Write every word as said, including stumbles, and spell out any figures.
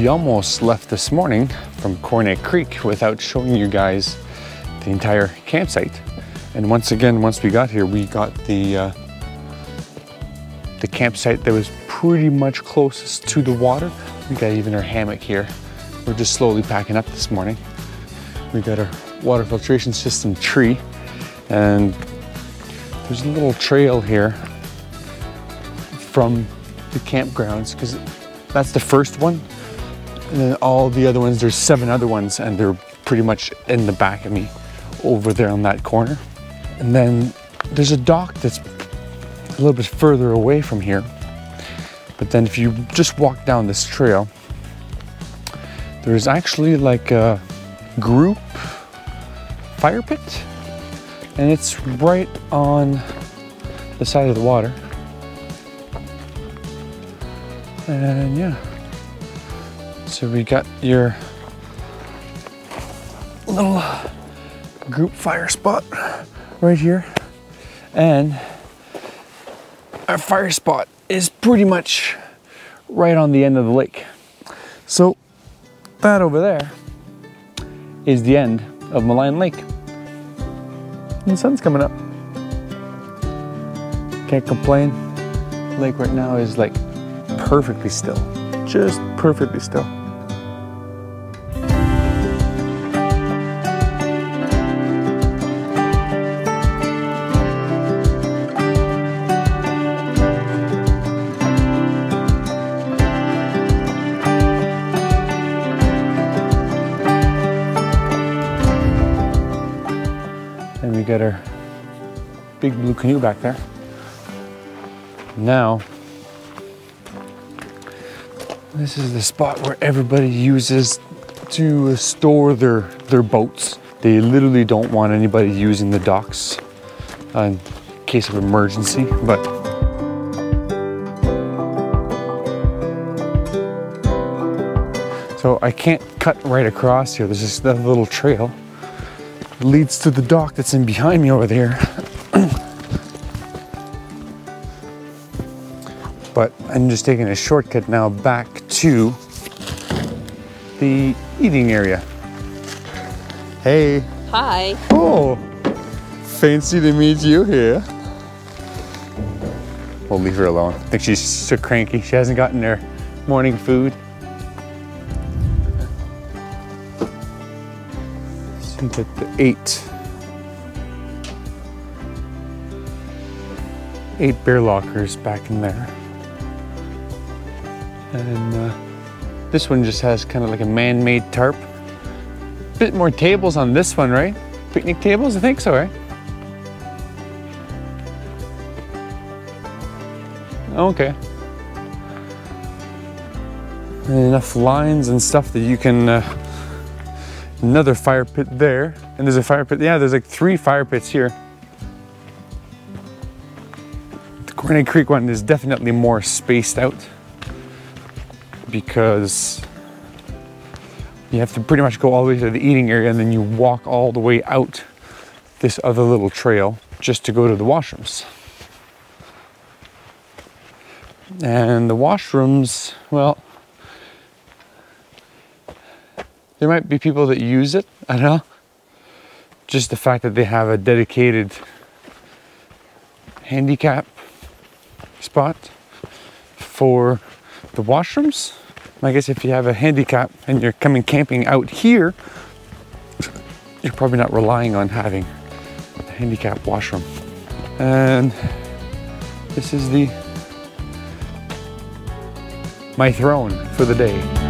We almost left this morning from Coronet Creek without showing you guys the entire campsite. And once again, once we got here, we got the uh, the campsite that was pretty much closest to the water. We got even our hammock here. We're just slowly packing up this morning. We got our water filtration system tree, and there's a little trail here from the campgrounds, because that's the first one. And then all the other ones, there's seven other ones, and they're pretty much in the back of me over there on that corner. And then there's a dock that's a little bit further away from here. But then if you just walk down this trail, there's actually like a group fire pit, and it's right on the side of the water. And yeah, so we got your little group fire spot right here. And our fire spot is pretty much right on the end of the lake. So that over there is the end of Maligne Lake. And the sun's coming up. Can't complain. The lake right now is like perfectly still, just perfectly still. And we got our big blue canoe back there. Now, this is the spot where everybody uses to store their, their boats. They literally don't want anybody using the docks uh, in case of emergency, but so I can't cut right across here. There's just that little trail. It leads to the dock that's in behind me over there. But I'm just taking a shortcut now back to the eating area. Hey. Hi. Oh, fancy to meet you here. We'll leave her alone. I think she's so cranky. She hasn't gotten her morning food. She's at the eight. Eight bear lockers back in there. And uh, this one just has kind of like a man-made tarp. Bit more tables on this one, right? Picnic tables, I think so, right? Okay. And enough lines and stuff that you can, uh, another fire pit there. And there's a fire pit, yeah, there's like three fire pits here. The Coronet Creek one is definitely more spaced out, because you have to pretty much go all the way to the eating area and then you walk all the way out this other little trail just to go to the washrooms. And the washrooms, well, there might be people that use it, I don't know. Just the fact that they have a dedicated handicap spot for the washrooms. I guess if you have a handicap and you're coming camping out here, you're probably not relying on having a handicap washroom. And this is the my throne for the day.